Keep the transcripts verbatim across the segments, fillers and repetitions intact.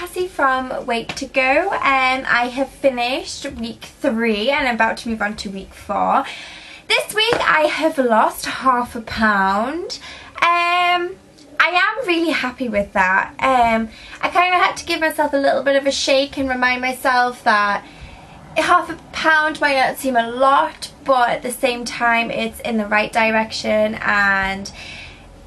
Cassie from Weight to Go, and I have finished week three and I'm about to move on to week four. This week I have lost half a pound. Um, I am really happy with that. Um, I kind of had to give myself a little bit of a shake and remind myself that half a pound might not seem a lot, but at the same time it's in the right direction. And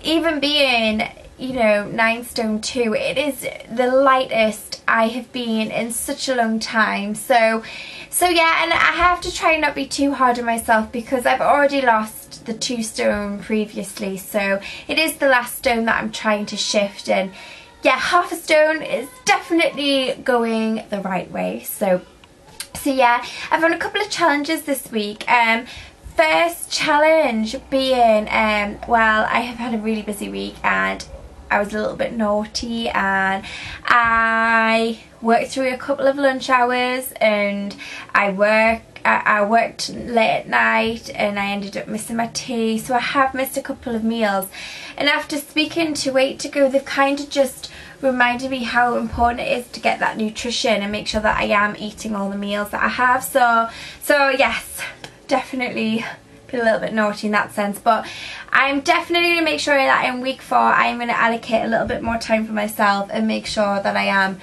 even being, you know, nine stone two, it is the lightest I have been in such a long time. So, so yeah, and I have to try not be too hard on myself because I've already lost the two stone previously. So it is the last stone that I'm trying to shift, and yeah, half a stone is definitely going the right way. So, so yeah, I've run a couple of challenges this week. Um, first challenge being, um, well, I have had a really busy week and I was a little bit naughty, and I worked through a couple of lunch hours, and I work I, I worked late at night, and I ended up missing my tea, so I have missed a couple of meals. And after speaking to Weight to Go, they've kind of just reminded me how important it is to get that nutrition and make sure that I am eating all the meals that I have. So, so yes, definitely a little bit naughty in that sense, but I'm definitely going to make sure that in week four I'm going to allocate a little bit more time for myself and make sure that I am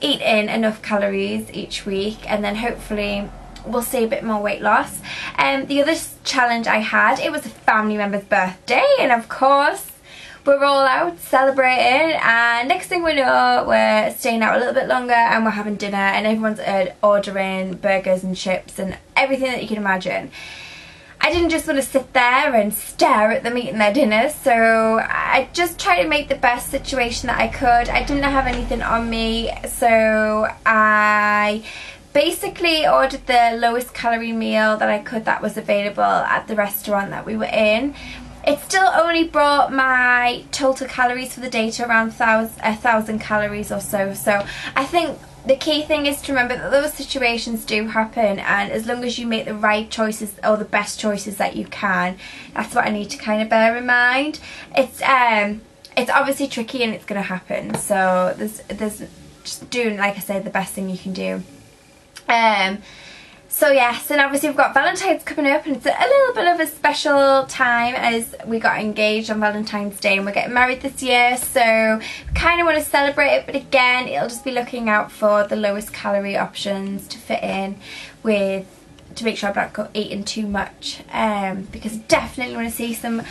eating enough calories each week, and then hopefully we'll see a bit more weight loss. And um, the other challenge I had, it was a family member's birthday, and of course we're all out celebrating, and next thing we know we're staying out a little bit longer and we're having dinner and everyone's ordering burgers and chips and everything that you can imagine. I didn't just want to sit there and stare at them eating their dinner, so I just tried to make the best situation that I could. I didn't have anything on me, so I basically ordered the lowest calorie meal that I could that was available at the restaurant that we were in. It still only brought my total calories for the day to around one thousand calories or so, so I think the key thing is to remember that those situations do happen, and as long as you make the right choices or the best choices that you can, that's what I need to kind of bear in mind. It's um, it's obviously tricky and it's going to happen, so there's there's just doing, like I said, the best thing you can do. Um, so yes, and obviously we've got Valentine's coming up, and it's a little bit of a special time as we got engaged on Valentine's Day and we're getting married this year, so kind of want to celebrate it, but again it'll just be looking out for the lowest calorie options to fit in with, to make sure I'm not eating too much, um, because I definitely want to see some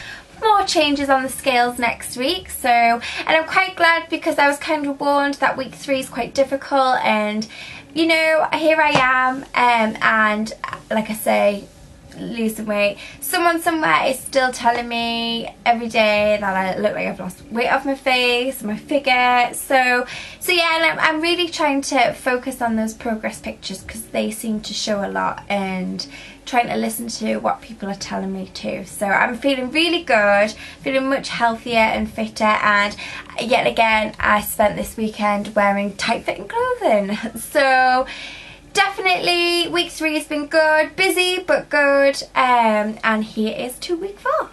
more changes on the scales next week. So, and I'm quite glad because I was kind of warned that week three is quite difficult, and you know, here I am, um, and like I say, losing weight. Someone somewhere is still telling me every day that I look like I've lost weight off my face, my figure, so so yeah, and I'm, I'm really trying to focus on those progress pictures because they seem to show a lot, and trying to listen to what people are telling me too. So I'm feeling really good, feeling much healthier and fitter, and yet again I spent this weekend wearing tight fitting clothing. So definitely week three has been good, busy but good, um, and here is to week four.